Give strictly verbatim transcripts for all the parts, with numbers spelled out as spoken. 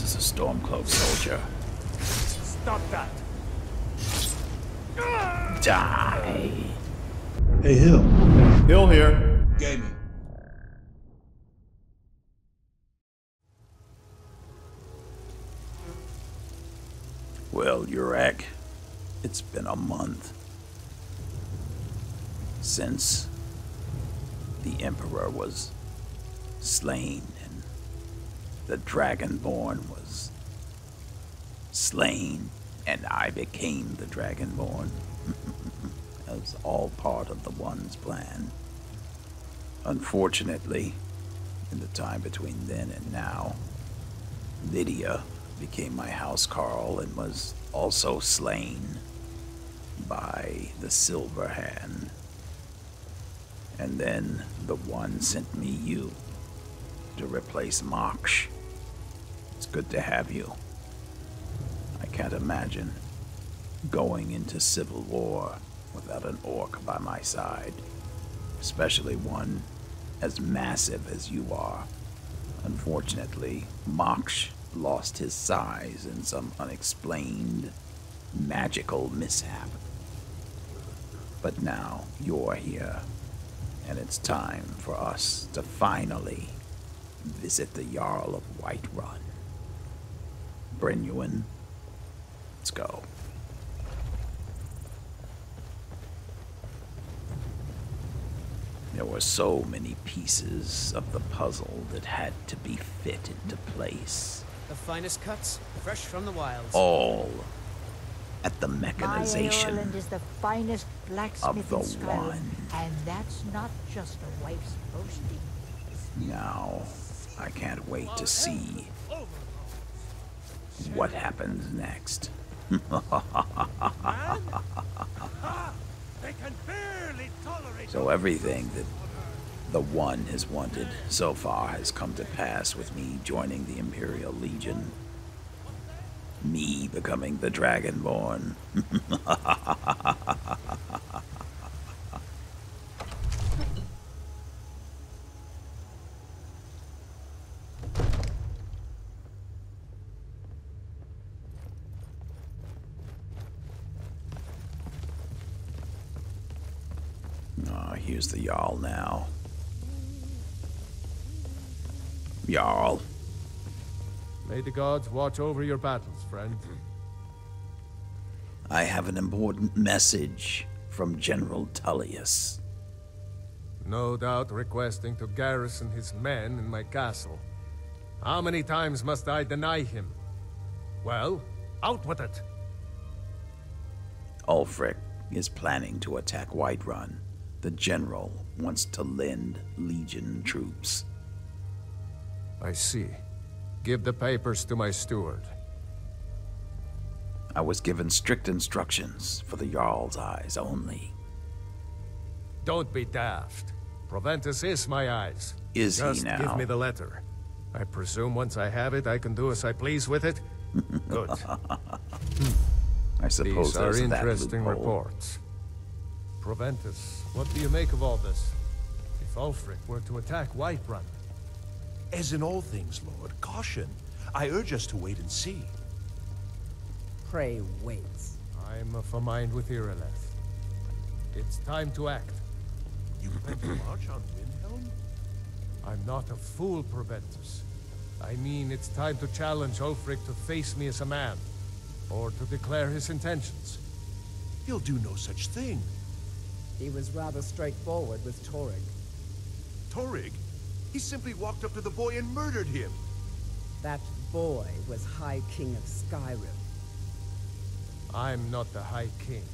This is a Stormcloak soldier. Stop that! Die! Hey, Hill. Hill here. Gaming. Well, Urag, it's been a month since the Emperor was slain and the Dragonborn was slain and I became the Dragonborn. That was all part of the One's plan. Unfortunately, in the time between then and now, Lydia became my housecarl and was also slain by the Silverhand. And then the One sent me you to replace Moksh. It's good to have you. I can't imagine going into civil war without an orc by my side, especially one as massive as you are. Unfortunately, Moksh lost his size in some unexplained magical mishap. But now you're here, and it's time for us to finally visit the Jarl of Whiterun. Brynjewen, let's go. There were so many pieces of the puzzle that had to be fit into place. The finest cuts, fresh from the wilds. All at the mechanization is the finest of the Skyrim, One. And that's not just a wife's boasting. Now, I can't wait to see what happens next. They can barely tolerate. So everything that the One has wanted so far has come to pass, with me joining the Imperial Legion. Me becoming the Dragonborn. Ah, oh, here's the Jarl now. Jarl. May the gods watch over your battles, friend. I have an important message from General Tullius. No doubt requesting to garrison his men in my castle. How many times must I deny him? Well, out with it! Ulfric is planning to attack Whiterun. The general wants to lend Legion troops. I see. Give the papers to my steward. I was given strict instructions for the Jarl's eyes only. Don't be daft. Proventus is my eyes. Is he now? Just give me the letter. I presume once I have it, I can do as I please with it? Good. I suppose there's that loophole. These are interesting reports. Proventus, what do you make of all this? If Ulfric were to attack Whiterun? As in all things, Lord, caution. I urge us to wait and see. Pray wait. I'm of a mind with Irileth. It's time to act. You plan to march on Windhelm? I'm not a fool, Proventus. I mean, it's time to challenge Ulfric to face me as a man, or to declare his intentions. He'll do no such thing. He was rather straightforward with Torig. Torig? He simply walked up to the boy and murdered him. That boy was High King of Skyrim. I'm not the High King,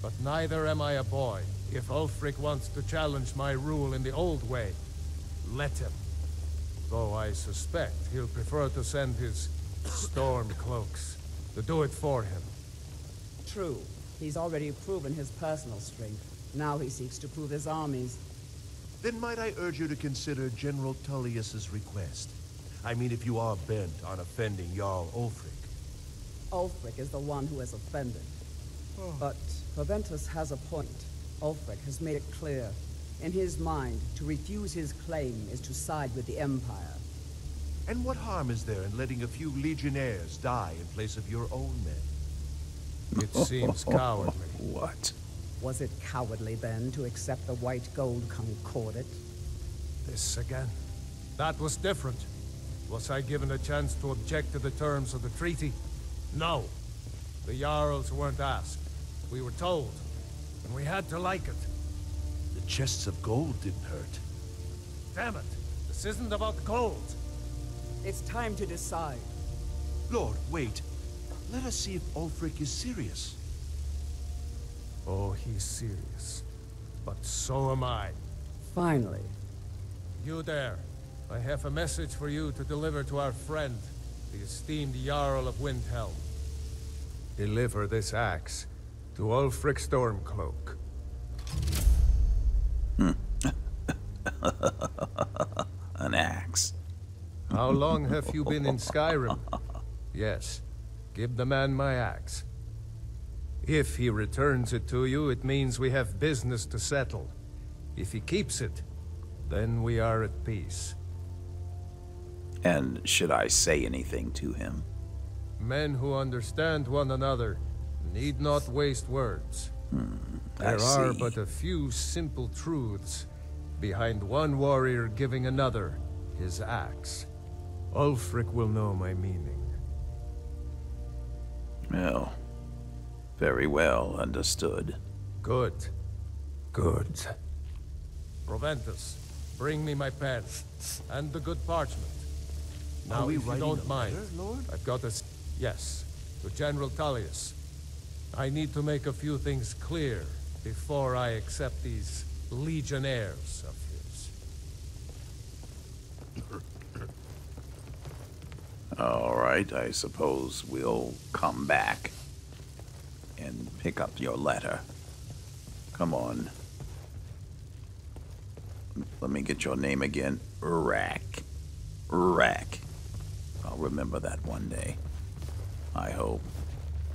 but neither am I a boy. If Ulfric wants to challenge my rule in the old way, let him. Though I suspect he'll prefer to send his Stormcloaks to do it for him. True. He's already proven his personal strength. Now he seeks to prove his armies. Then might I urge you to consider General Tullius's request? I mean, if you are bent on offending Jarl Ulfric. Ulfric is the one who is offended. Oh. But Proventus has a point. Ulfric has made it clear. In his mind, to refuse his claim is to side with the Empire. And what harm is there in letting a few legionnaires die in place of your own men? It seems cowardly. What? Was it cowardly, then, to accept the White Gold Concordat? This again? That was different. Was I given a chance to object to the terms of the treaty? No. The Jarls weren't asked. We were told. And we had to like it. The chests of gold didn't hurt. Damn it! This isn't about gold! It's time to decide. Lord, wait. Let us see if Ulfric is serious. Oh, he's serious. But so am I. Finally. You there. I have a message for you to deliver to our friend, the esteemed Jarl of Windhelm. Deliver this axe to Ulfric Stormcloak. An axe. How long have you been in Skyrim? Yes. Give the man my axe. If he returns it to you, it means we have business to settle. If he keeps it, then we are at peace. And should I say anything to him? Men who understand one another need not waste words. Hmm, there are but a few simple truths behind one warrior giving another his axe. Ulfric will know my meaning. Well, very well understood. Good. Good. Proventus, bring me my pen and the good parchment. Now, if you don't mind, Lord? I've got a... Yes, to General Tullius. I need to make a few things clear before I accept these legionnaires of his. All right, I suppose we'll come back and pick up your letter. Come on. Let me get your name again. Rack. Rack. I'll remember that one day. I hope.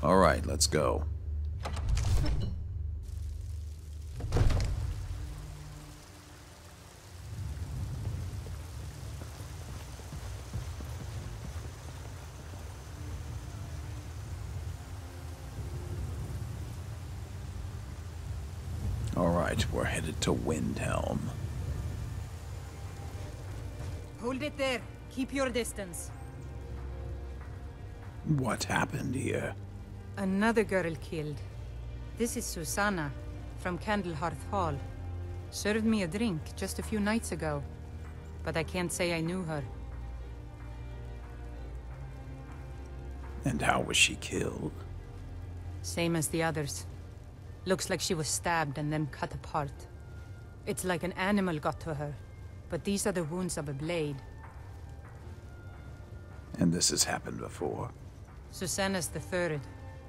All right, let's go. All right, we're headed to Windhelm. Hold it there. Keep your distance. What happened here? Another girl killed. This is Susanna, from Candlehearth Hall. Served me a drink just a few nights ago, but I can't say I knew her. And how was she killed? Same as the others. Looks like she was stabbed and then cut apart. It's like an animal got to her, but these are the wounds of a blade. And this has happened before? Susanna's the third.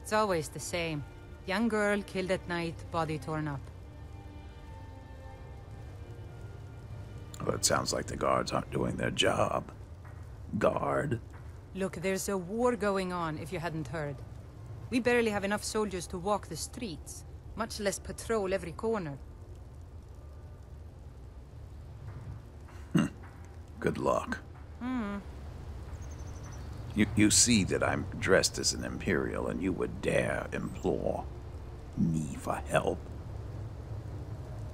It's always the same. Young girl killed at night, body torn up. Well, it sounds like the guards aren't doing their job. Guard? Look, there's a war going on, if you hadn't heard. We barely have enough soldiers to walk the streets, much less patrol every corner. Hmm. Good luck. Hmm. You, you see that I'm dressed as an Imperial, and you would dare implore me for help?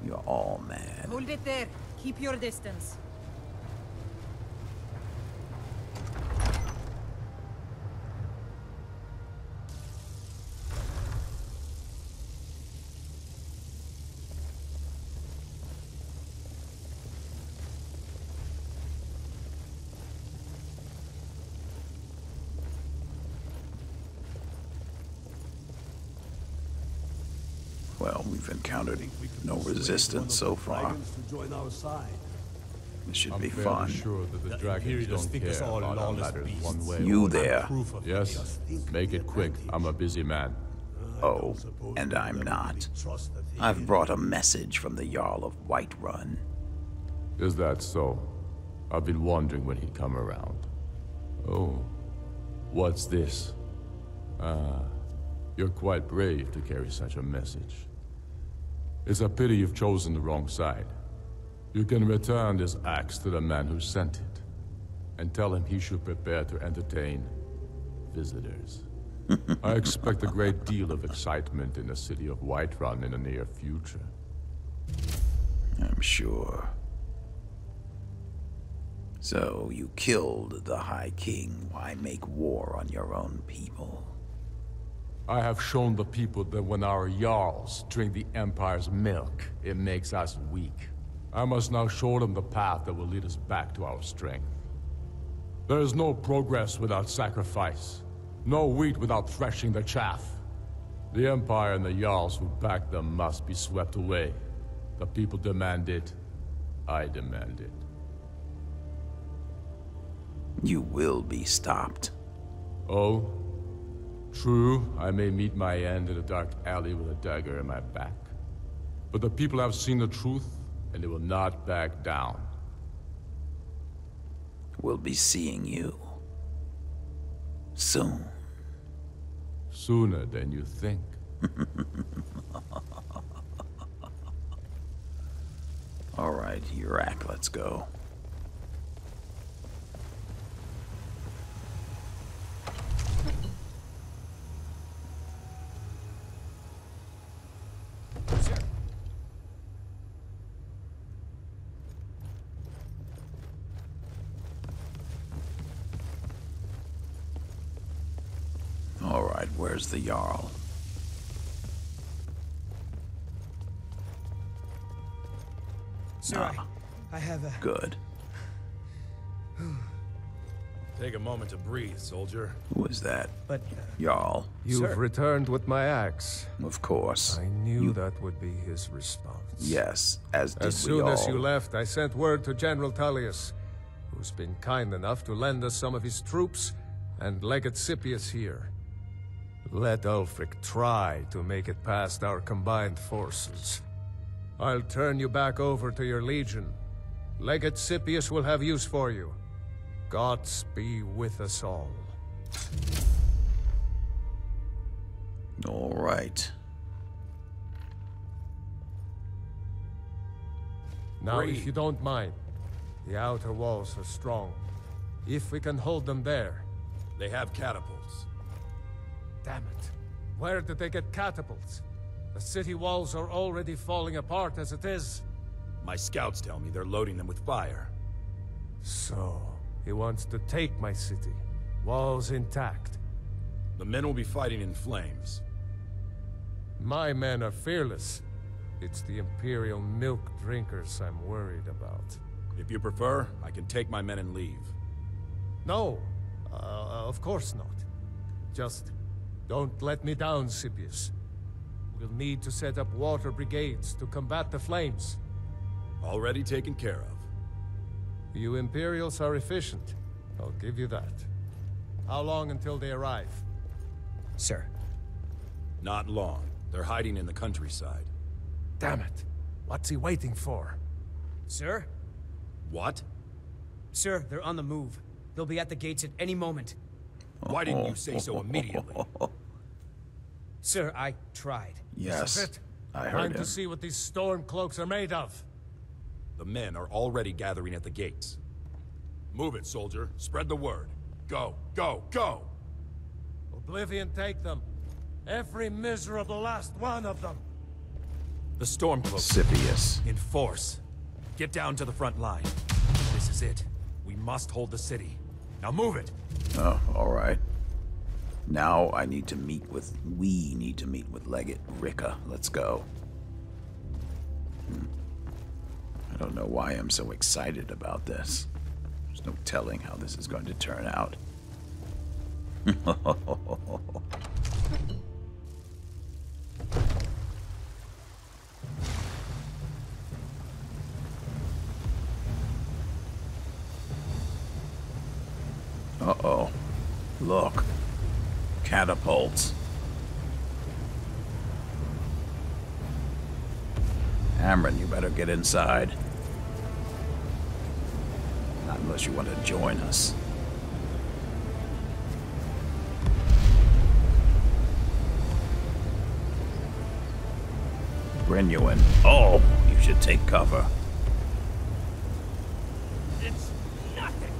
You're all mad. Hold it there. Keep your distance. Well, we've encountered no resistance so far. This should be fun. Sure that the dragons don't care about matters one way. You there? Yes. Make it quick. I'm a busy man. Oh, and I'm not. I've brought a message from the Jarl of Whiterun. Is that so? I've been wondering when he'd come around. Oh, what's this? Ah, you're quite brave to carry such a message. It's a pity you've chosen the wrong side. You can return this axe to the man who sent it, and tell him he should prepare to entertain visitors. I expect a great deal of excitement in the city of Whiterun in the near future. I'm sure. So you killed the High King. Why make war on your own people? I have shown the people that when our Jarls drink the Empire's milk, it makes us weak. I must now show them the path that will lead us back to our strength. There is no progress without sacrifice, no wheat without threshing the chaff. The Empire and the Jarls who backed them must be swept away. The people demand it. I demand it. You will be stopped. Oh? True, I may meet my end in a dark alley with a dagger in my back. But the people have seen the truth, and they will not back down. We'll be seeing you. Soon. Sooner than you think. All right, Urak, let's go. Where's the Jarl? Sorry, ah, I have a... Good. Take a moment to breathe, soldier. Who is that? But... Uh, Jarl. You've sir. returned with my axe. Of course. I knew you... that would be his response. Yes, as did we all. As soon as you left, I sent word to General Tullius, who's been kind enough to lend us some of his troops, and Legate Scipius here. Let Ulfric try to make it past our combined forces. I'll turn you back over to your legion. Legate Scipius will have use for you. Gods be with us all. All right. Now, Reed. If you don't mind, the outer walls are strong. If we can hold them there... They have catapults. Damn it. Where did they get catapults? The city walls are already falling apart as it is. My scouts tell me they're loading them with fire. So, he wants to take my city. Walls intact. The men will be fighting in flames. My men are fearless. It's the Imperial milk drinkers I'm worried about. If you prefer, I can take my men and leave. No, uh, of course not. Just... don't let me down, Scipius. We'll need to set up water brigades to combat the flames. Already taken care of. You Imperials are efficient. I'll give you that. How long until they arrive? Sir. Not long. They're hiding in the countryside. Damn it. What's he waiting for? Sir? What? Sir, they're on the move. They'll be at the gates at any moment. Why didn't you say so immediately? Sir, I tried. Yes, I heard him. Time to see what these Stormcloaks are made of. The men are already gathering at the gates. Move it, soldier. Spread the word. Go, go, go! Oblivion take them. Every miserable last one of them. The Stormcloaks. Scipius. In force. Get down to the front line. This is it. We must hold the city. Now move it! Oh, alright. Now I need to meet with... we need to meet with Legate Rikke. Let's go. Hmm. I don't know why I'm so excited about this. There's no telling how this is going to turn out. Uh-oh. Look. Catapults. Amron, you better get inside. Not unless you want to join us. Brynjewen. Oh! You should take cover. It's nothing!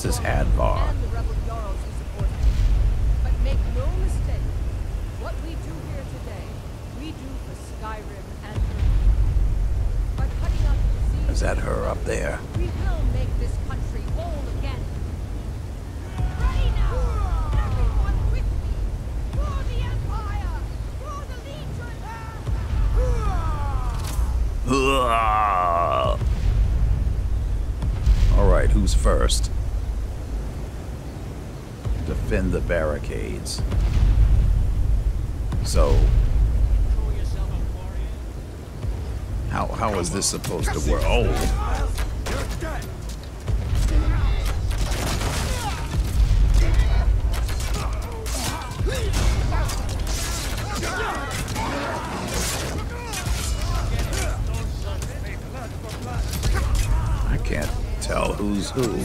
Proventus is Hadvar. But make no mistake, what we do here today, we do for Skyrim and by cutting out the disease. Is that her up there? We will make this country whole again. Ready now! Everyone with me! For the Empire! For the Legion! Hurrah! All right, who's first? Defend the barricades. So, how how is this supposed to work? Oh, I can't tell who's who.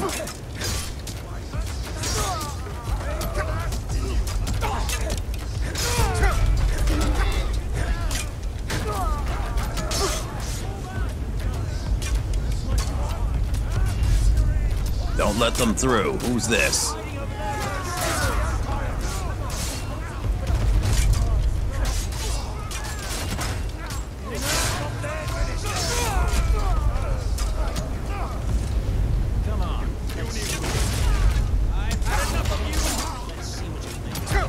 Let them through. Who's this? Come on. I've had enough of you. Let's see what you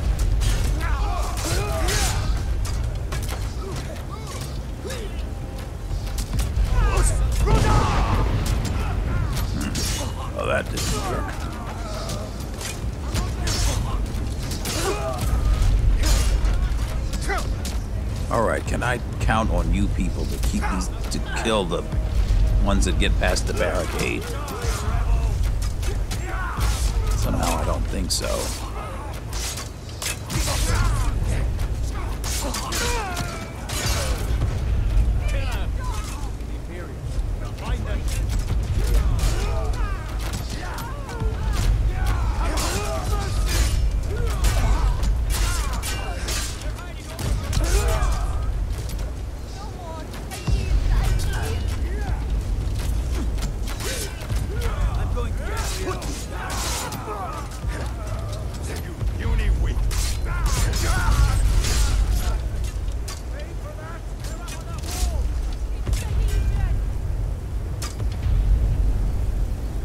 think. Oh, that didn't work. All right, can I count on you people to keep these, to kill the ones that get past the barricade? Somehow I don't think so.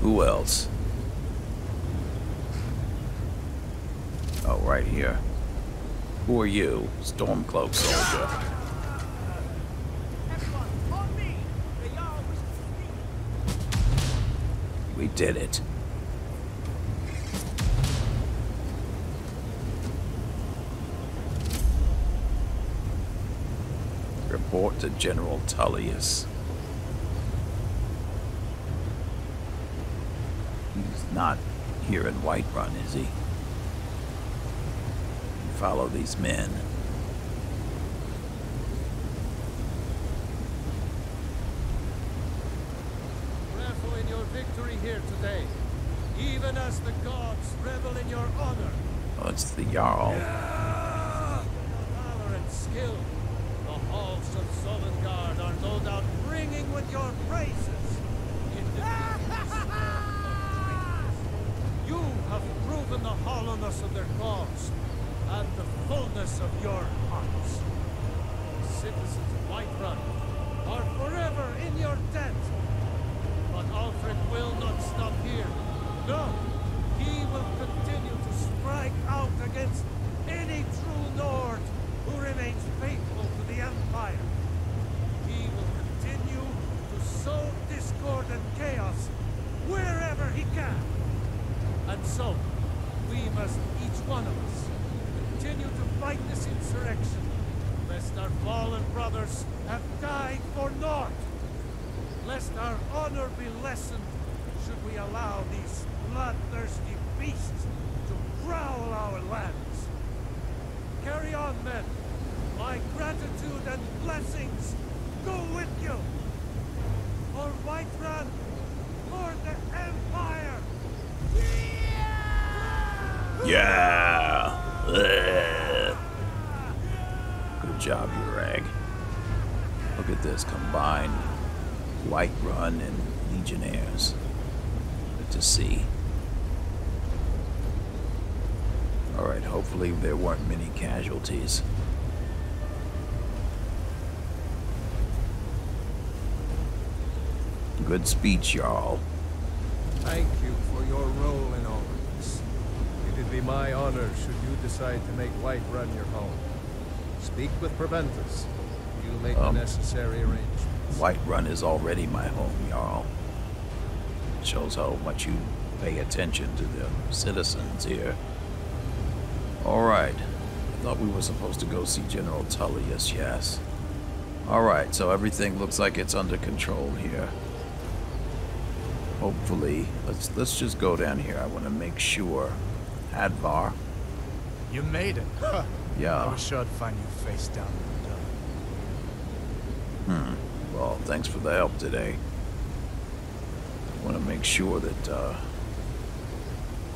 Who else? Oh, right here. Who are you, Stormcloak soldier? We did it. Report to General Tullius. Not here in Whiterun, is he? Follow these men. Revel in your victory here today, even as the gods revel in your honor. Oh, it's the Jarl. Yeah! Your valor and skill, the halls of Solengard are no doubt ringing with your praises. Have proven the hollowness of their cause and the fullness of your hearts. The citizens of Whiterun are forever in your debt. But Ulfric will not stop here. No, he will continue to strike out against any true Nord who remains faithful to the Empire. He will continue to sow discord and chaos wherever he can. And so, we must, each one of us, continue to fight this insurrection, lest our fallen brothers have died for naught, lest our honor be lessened, should we allow these bloodthirsty beasts to prowl our lands. Carry on, men. My gratitude and blessings go with you. For Whiterun, for the Empire! Yeah! Ugh. Good job, you rag. Look at this, combined Whiterun and Legionnaires. Good to see. Hopefully there weren't many casualties. Good speech, Jarl. Thank you for your role in all of this. It would be my honor should you decide to make Whiterun your home. Speak with Proventus. You'll make um, the necessary arrangements. Whiterun is already my home, Jarl. It shows how much you pay attention to the citizens here. Alright. I thought we were supposed to go see General Tullius, yes. Alright, so everything looks like it's under control here. Hopefully. Let's let's just go down here. I want to make sure. Hadvar. You made it. Huh. Yeah. I was sure I'd find you face down in the dirt. Hmm. Well, thanks for the help today. I want to make sure that uh,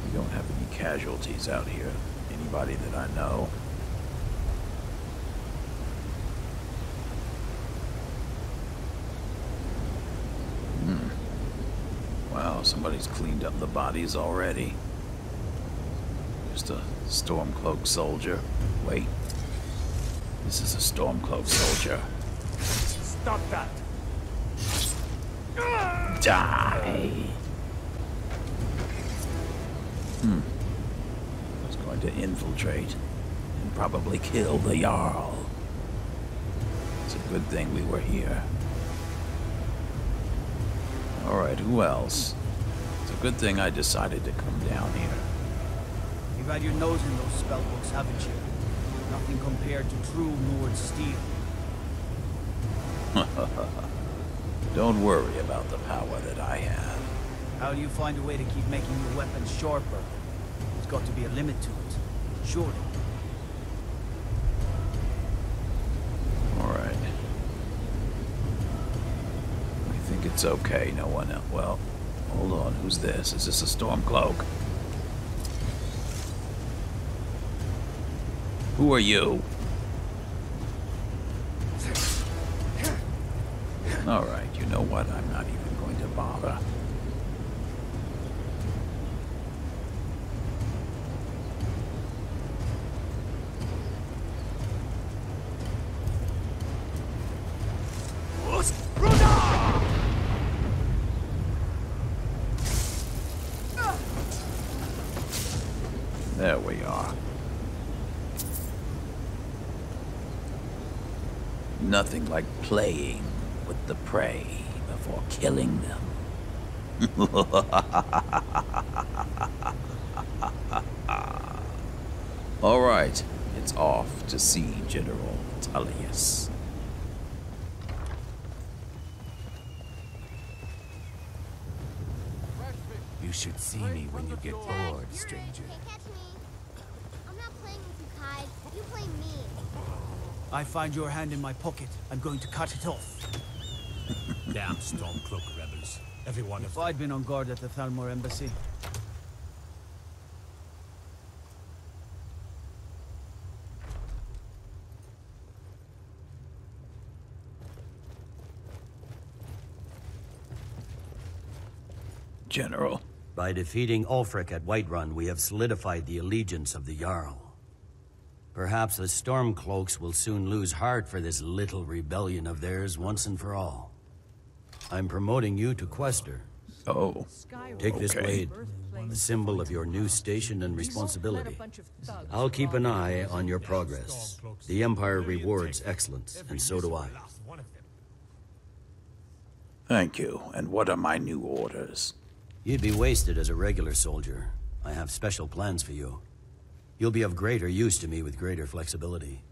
we don't have any casualties out here. Anybody that I know. Hmm. Wow, somebody's cleaned up the bodies already. Just a Stormcloak soldier. Wait. This is a Stormcloak soldier. Stop that! Die! Hmm. I was going to infiltrate and probably kill the Jarl. It's a good thing we were here. Alright, who else? It's a good thing I decided to come down here. You've had your nose in those spellbooks, haven't you? Nothing compared to true Nord steel. Don't worry about the power that I have. How do you find a way to keep making your weapons sharper? There's got to be a limit to it, surely. Alright. I think it's okay, no one else. Well, hold on, who's this? Is this a Stormcloak? Who are you? Alright, you know what? I'm not even going to bother. There we are. Nothing like playing with the prey before killing them. All right, it's off to see General Tullius. You should see me when you get bored, stranger. I'm not playing with you, Kai. You play me. I find your hand in my pocket. I'm going to cut it off. Damn Stormcloak rebels. Every one of them. I'd been on guard at the Thalmor Embassy. General. By defeating Ulfric at Whiterun, we have solidified the allegiance of the Jarl. Perhaps the Stormcloaks will soon lose heart for this little rebellion of theirs once and for all. I'm promoting you to Quester. Oh, take this blade, the symbol of your new station and responsibility. I'll keep an eye on your progress. The Empire rewards excellence, and so do I. Thank you. And what are my new orders? You'd be wasted as a regular soldier. I have special plans for you. You'll be of greater use to me with greater flexibility.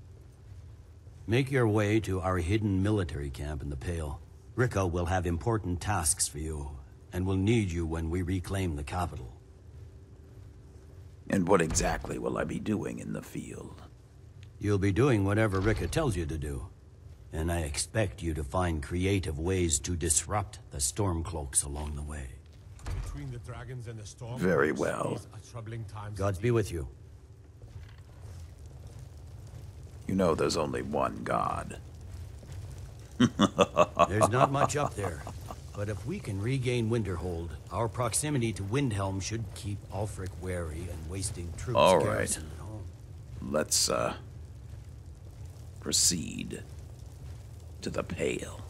Make your way to our hidden military camp in the Pale. Rika will have important tasks for you, and will need you when we reclaim the capital. And what exactly will I be doing in the field? You'll be doing whatever Rika tells you to do, and I expect you to find creative ways to disrupt the Stormcloaks along the way. Between the dragons and the storm. Very well. Gods be with you. You know there's only one God. There's not much up there, but if we can regain Winterhold, our proximity to Windhelm should keep Ulfric wary and wasting troops. All right. At home. let's, uh, proceed to the Pale.